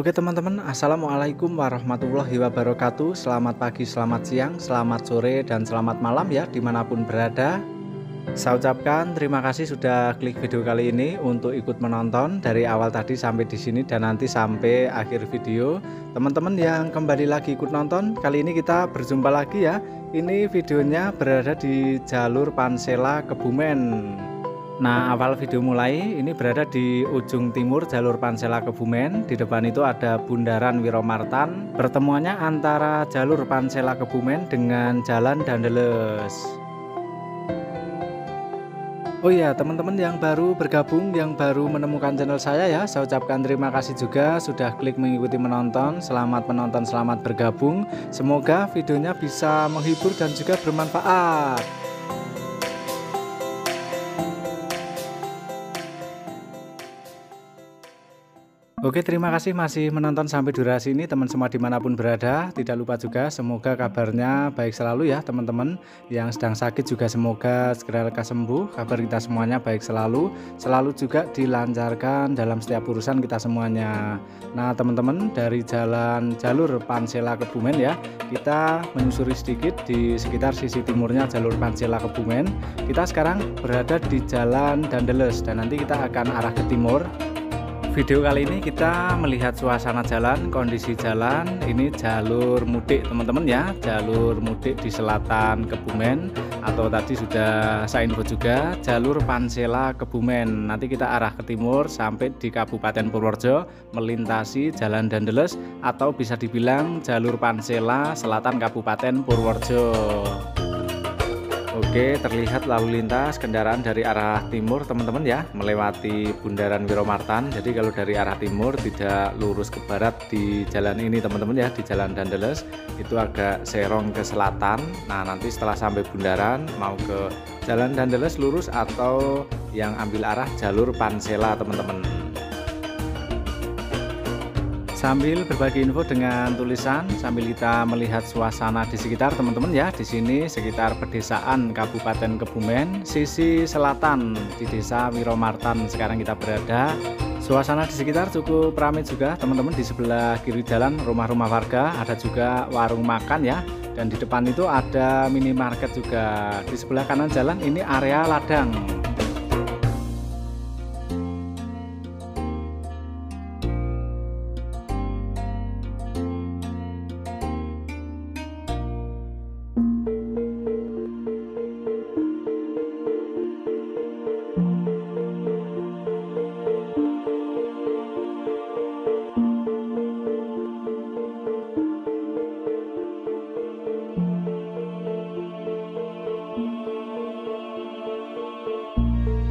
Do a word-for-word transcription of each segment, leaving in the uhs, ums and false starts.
Oke teman-teman, assalamualaikum warahmatullahi wabarakatuh. Selamat pagi, selamat siang, selamat sore, dan selamat malam ya dimanapun berada. Saya ucapkan terima kasih sudah klik video kali ini untuk ikut menonton dari awal tadi sampai di sini dan nanti sampai akhir video. Teman-teman yang kembali lagi ikut nonton, kali ini kita berjumpa lagi ya. Ini videonya berada di jalur Pansela Kebumen. Nah, awal video mulai, ini berada di ujung timur jalur Pansela Kebumen. Di depan itu ada Bundaran Wiromartan. Pertemuannya antara jalur Pansela Kebumen dengan Jalan Daendels. Oh iya, teman-teman yang baru bergabung, yang baru menemukan channel saya ya, saya ucapkan terima kasih juga sudah klik mengikuti menonton. Selamat menonton, selamat bergabung. Semoga videonya bisa menghibur dan juga bermanfaat. Oke, terima kasih masih menonton sampai durasi ini teman semua dimanapun berada. Tidak lupa juga semoga kabarnya baik selalu ya teman-teman. Yang sedang sakit juga semoga segera lekas sembuh. Kabar kita semuanya baik selalu. Selalu juga dilancarkan dalam setiap urusan kita semuanya. Nah teman-teman, dari jalan jalur Pansela Kebumen ya, kita menyusuri sedikit di sekitar sisi timurnya jalur Pansela Kebumen. Kita sekarang berada di Jalan Daendels dan nanti kita akan arah ke timur. Video kali ini kita melihat suasana jalan, kondisi jalan. Ini jalur mudik teman-teman ya, jalur mudik di selatan Kebumen, atau tadi sudah saya info juga jalur Pansela Kebumen. Nanti kita arah ke timur sampai di Kabupaten Purworejo, melintasi Jalan Daendels atau bisa dibilang jalur Pansela selatan Kabupaten Purworejo. Oke, terlihat lalu lintas kendaraan dari arah timur teman-teman ya, melewati Bundaran Wiromartan. Jadi kalau dari arah timur tidak lurus ke barat di jalan ini teman-teman ya, di Jalan Daendels itu agak serong ke selatan. Nah nanti setelah sampai Bundaran mau ke Jalan Daendels lurus atau yang ambil arah jalur Pansela teman-teman. Sambil berbagi info dengan tulisan, sambil kita melihat suasana di sekitar teman-teman ya. Di sini sekitar pedesaan Kabupaten Kebumen, sisi selatan di Desa Wiromartan sekarang kita berada. Suasana di sekitar cukup ramai juga teman-teman. Di sebelah kiri jalan rumah-rumah warga, ada juga warung makan ya. Dan di depan itu ada minimarket juga. Di sebelah kanan jalan ini area ladang.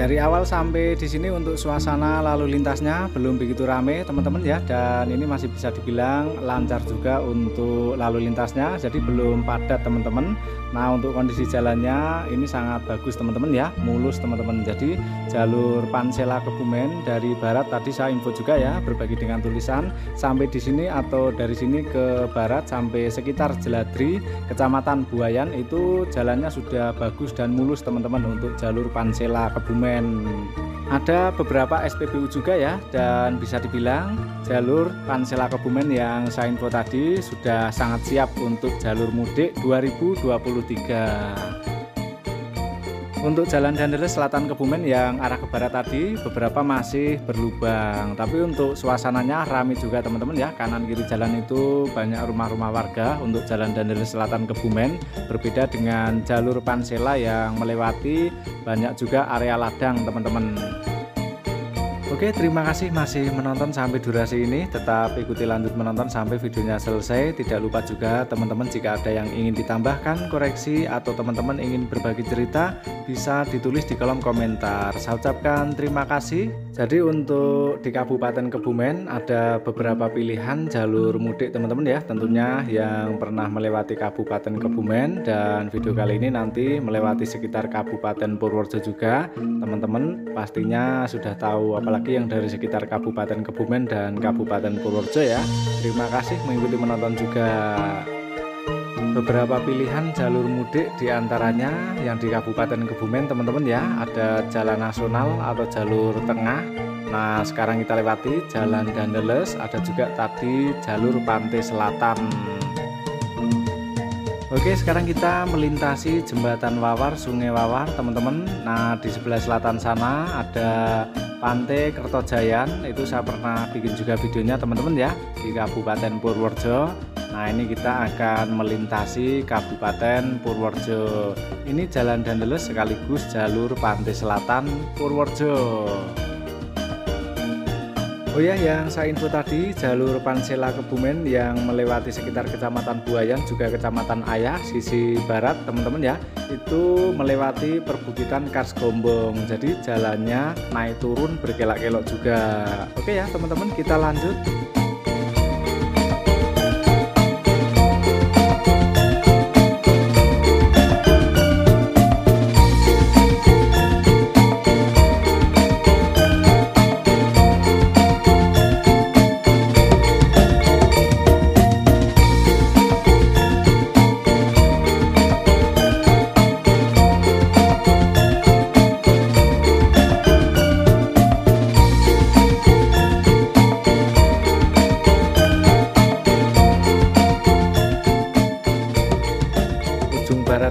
Dari awal sampai di sini untuk suasana lalu lintasnya belum begitu rame teman-teman ya, dan ini masih bisa dibilang lancar juga untuk lalu lintasnya, jadi belum padat teman-teman. Nah untuk kondisi jalannya ini sangat bagus teman-teman ya, mulus teman-teman. Jadi jalur Pansela Kebumen dari barat tadi saya info juga ya, berbagi dengan tulisan sampai di sini atau dari sini ke barat sampai sekitar Jeladri Kecamatan Buayan itu jalannya sudah bagus dan mulus teman-teman untuk jalur Pansela Kebumen. Ada beberapa S P B U juga ya, dan bisa dibilang jalur Pansela Kebumen yang saya info tadi sudah sangat siap untuk jalur mudik dua ribu dua puluh tiga. Untuk Jalan Daendels selatan Kebumen yang arah ke barat tadi beberapa masih berlubang, tapi untuk suasananya ramai juga teman-teman ya. Kanan kiri jalan itu banyak rumah-rumah warga untuk Jalan Daendels selatan Kebumen, berbeda dengan jalur Pansela yang melewati banyak juga area ladang teman-teman. Oke, terima kasih masih menonton sampai durasi ini. Tetap ikuti lanjut menonton sampai videonya selesai. Tidak lupa juga teman-teman jika ada yang ingin ditambahkan, koreksi, atau teman-teman ingin berbagi cerita, bisa ditulis di kolom komentar. Saya ucapkan terima kasih. Jadi untuk di Kabupaten Kebumen ada beberapa pilihan jalur mudik teman-teman ya. Tentunya yang pernah melewati Kabupaten Kebumen, dan video kali ini nanti melewati sekitar Kabupaten Purworejo juga. Teman-teman pastinya sudah tahu, apalagi yang dari sekitar Kabupaten Kebumen dan Kabupaten Purworejo ya. Terima kasih mengikuti menonton juga. Beberapa pilihan jalur mudik diantaranya yang di Kabupaten Kebumen teman-teman ya, ada jalan nasional atau jalur tengah, Nah, sekarang kita lewati Jalan Daendels, ada juga tadi jalur pantai selatan. Oke, sekarang kita melintasi Jembatan Wawar, Sungai Wawar, teman-teman. Nah, di sebelah selatan sana ada Pantai Kertojayan. Itu saya pernah bikin juga videonya, teman-teman ya, di Kabupaten Purworejo. Nah, ini kita akan melintasi Kabupaten Purworejo. Ini Jalan Daendels sekaligus jalur pantai selatan Purworejo. Oh ya, yang saya info tadi, jalur Pansela Kebumen yang melewati sekitar Kecamatan Buayan juga Kecamatan Ayah sisi barat, teman-teman ya, itu melewati perbukitan Kars Gombong. Jadi jalannya naik turun berkelok-kelok juga. Oke ya teman-teman, kita lanjut.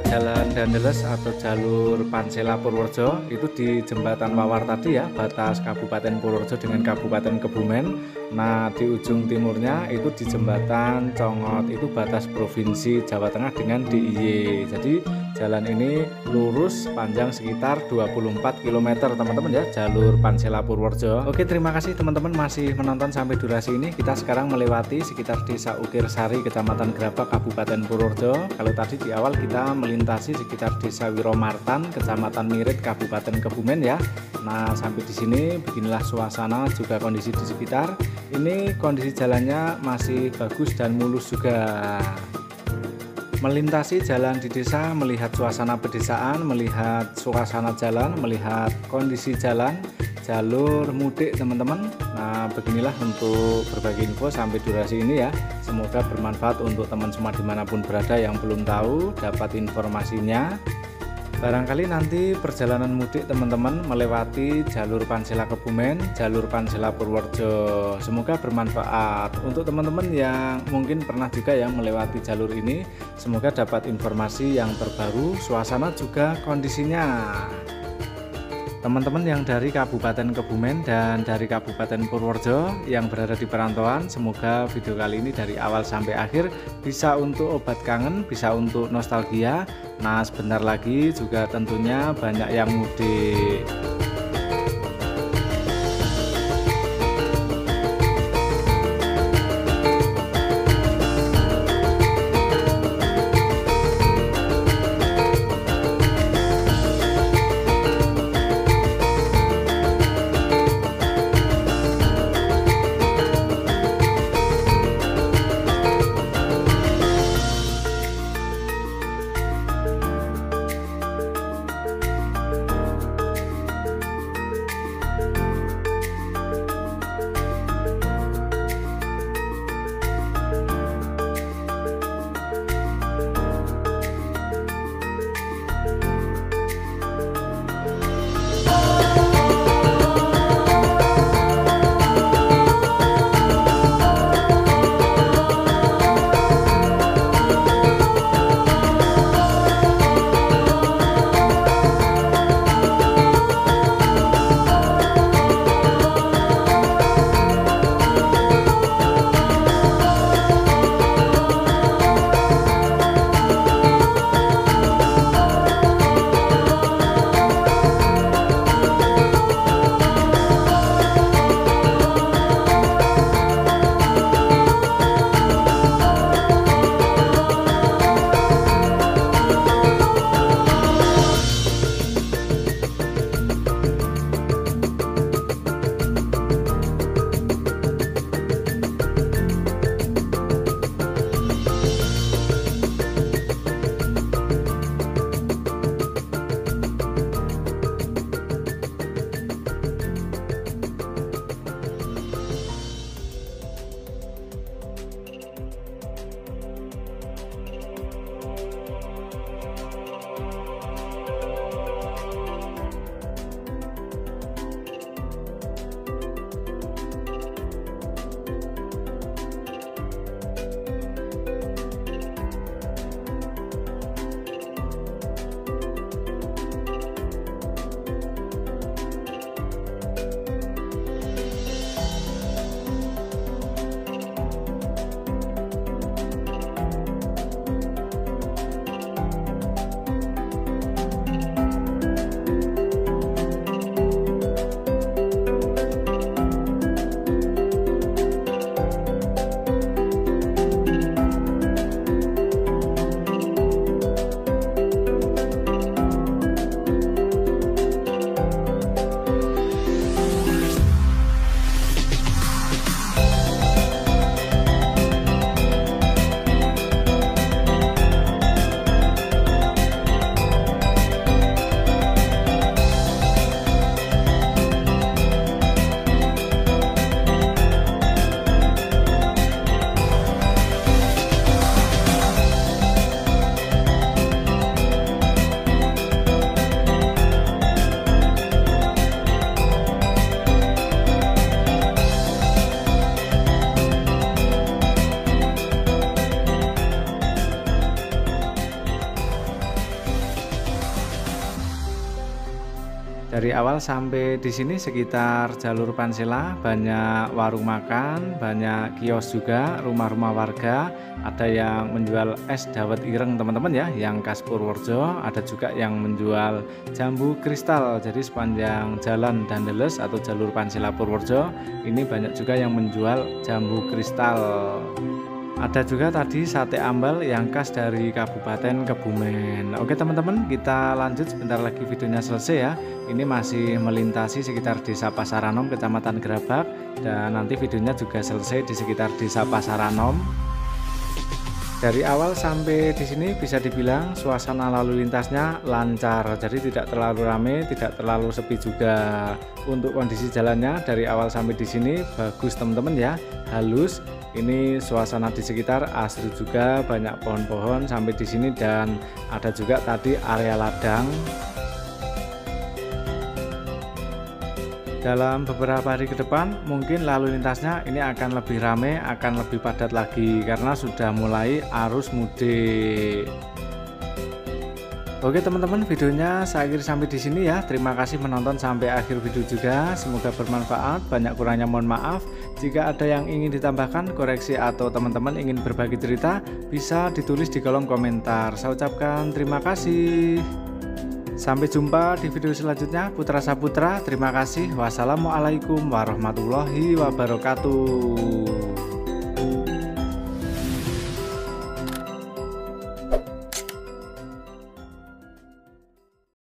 Jalan Daendels atau jalur Pansela Purworejo itu di Jembatan Mawar tadi ya, batas Kabupaten Purworejo dengan Kabupaten Kebumen. Nah, di ujung timurnya itu di Jembatan Congot, itu batas provinsi Jawa Tengah dengan D I Y. Jadi jalan ini lurus panjang sekitar dua puluh empat kilometer, teman-teman ya, jalur Pansela Purworejo. Oke, terima kasih teman-teman masih menonton sampai durasi ini. Kita sekarang melewati sekitar Desa Ukir Sari, Kecamatan Grabag, Kabupaten Purworejo. Kalau tadi di awal kita melintasi melintasi sekitar Desa Wiromartan, Kecamatan Mirit, Kabupaten Kebumen ya. Nah, sampai di sini beginilah suasana juga kondisi di sekitar. Ini kondisi jalannya masih bagus dan mulus juga. Melintasi jalan di desa, melihat suasana pedesaan, melihat suasana jalan, melihat kondisi jalan, jalur mudik teman-teman. Nah, beginilah untuk berbagi info sampai durasi ini ya. Semoga bermanfaat untuk teman semua dimanapun berada yang belum tahu dapat informasinya. Barangkali nanti perjalanan mudik teman-teman melewati jalur Pansela Kebumen, jalur Pansela Purworejo. Semoga bermanfaat untuk teman-teman yang mungkin pernah juga ya melewati jalur ini. Semoga dapat informasi yang terbaru, suasana juga kondisinya. Teman-teman yang dari Kabupaten Kebumen dan dari Kabupaten Purworejo yang berada di perantauan, semoga video kali ini dari awal sampai akhir bisa untuk obat kangen, bisa untuk nostalgia. Nah, sebentar lagi juga tentunya banyak yang mudik. Dari awal sampai di sini sekitar jalur Pansela banyak warung makan, banyak kios juga, rumah-rumah warga. Ada yang menjual es dawet ireng teman-teman ya, yang khas Purworejo. Ada juga yang menjual jambu kristal. Jadi sepanjang Jalan Daendels atau jalur Pansela Purworejo ini banyak juga yang menjual jambu kristal. Ada juga tadi sate ambal yang khas dari Kabupaten Kebumen. Oke teman-teman, kita lanjut sebentar lagi videonya selesai ya. Ini masih melintasi sekitar Desa Pasaranom, Kecamatan Gerabak, dan nanti videonya juga selesai di sekitar Desa Pasaranom. Dari awal sampai di sini bisa dibilang suasana lalu lintasnya lancar, jadi tidak terlalu ramai, tidak terlalu sepi juga. Untuk kondisi jalannya dari awal sampai di sini bagus teman-teman ya, halus. Ini suasana di sekitar asri juga, banyak pohon-pohon sampai di sini, dan ada juga tadi area ladang. Dalam beberapa hari ke depan mungkin lalu lintasnya ini akan lebih ramai, akan lebih padat lagi karena sudah mulai arus mudik. Oke teman-teman, videonya saya akhiri sampai di sini ya. Terima kasih menonton sampai akhir video juga. Semoga bermanfaat. Banyak kurangnya mohon maaf. Jika ada yang ingin ditambahkan, koreksi, atau teman-teman ingin berbagi cerita, bisa ditulis di kolom komentar. Saya ucapkan terima kasih. Sampai jumpa di video selanjutnya. Putra Saputra, terima kasih. Wassalamualaikum warahmatullahi wabarakatuh.